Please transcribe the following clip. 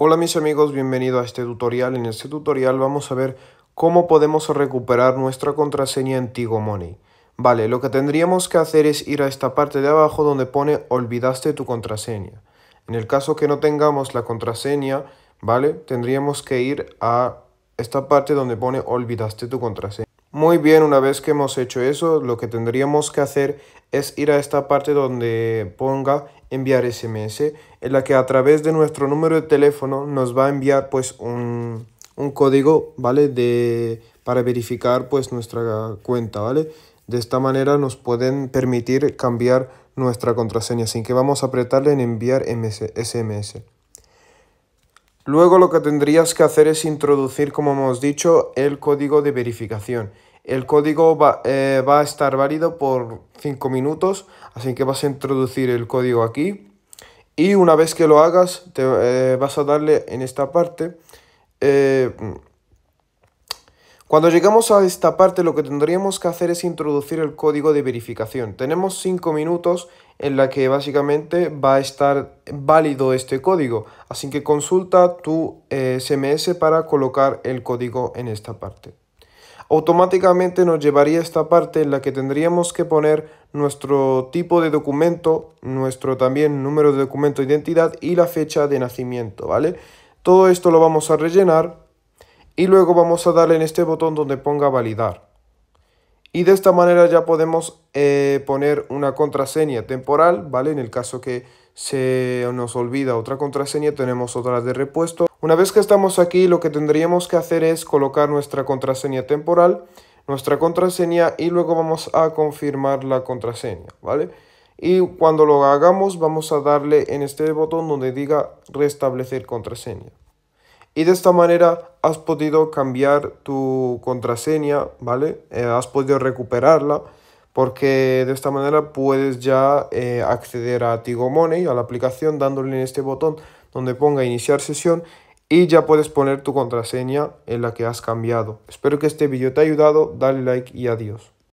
Hola mis amigos, bienvenido a este tutorial. En este tutorial vamos a ver cómo podemos recuperar nuestra contraseña en Tigo Money. Vale, lo que tendríamos que hacer es ir a esta parte de abajo donde pone olvidaste tu contraseña. En el caso que no tengamos la contraseña, vale, tendríamos que ir a esta parte donde pone olvidaste tu contraseña. Muy bien, una vez que hemos hecho eso, lo que tendríamos que hacer es ir a esta parte donde ponga enviar SMS, en la que a través de nuestro número de teléfono nos va a enviar pues un código, ¿vale? Para verificar pues nuestra cuenta, ¿vale? De esta manera nos pueden permitir cambiar nuestra contraseña, sin que vamos a apretarle en enviar SMS. Luego lo que tendrías que hacer es introducir, como hemos dicho, el código de verificación. El código va a estar válido por 5 minutos, así que vas a introducir el código aquí. Y una vez que lo hagas, vas a darle en esta parte. Cuando llegamos a esta parte, lo que tendríamos que hacer es introducir el código de verificación. Tenemos 5 minutos en la que básicamente va a estar válido este código. Así que consulta tu SMS para colocar el código en esta parte. Automáticamente nos llevaría a esta parte en la que tendríamos que poner nuestro tipo de documento, nuestro también número de documento de identidad y la fecha de nacimiento, ¿vale? Todo esto lo vamos a rellenar. Y luego vamos a darle en este botón donde ponga validar. Y de esta manera ya podemos poner una contraseña temporal, ¿vale? En el caso que se nos olvida otra contraseña, tenemos otra de repuesto. Una vez que estamos aquí, lo que tendríamos que hacer es colocar nuestra contraseña temporal, nuestra contraseña, y luego vamos a confirmar la contraseña, ¿vale? Y cuando lo hagamos, vamos a darle en este botón donde diga restablecer contraseña. Y de esta manera has podido cambiar tu contraseña, ¿vale? Has podido recuperarla, porque de esta manera puedes ya acceder a Tigo Money, a la aplicación, dándole en este botón donde ponga iniciar sesión y ya puedes poner tu contraseña en la que has cambiado. Espero que este vídeo te haya ayudado, dale like y adiós.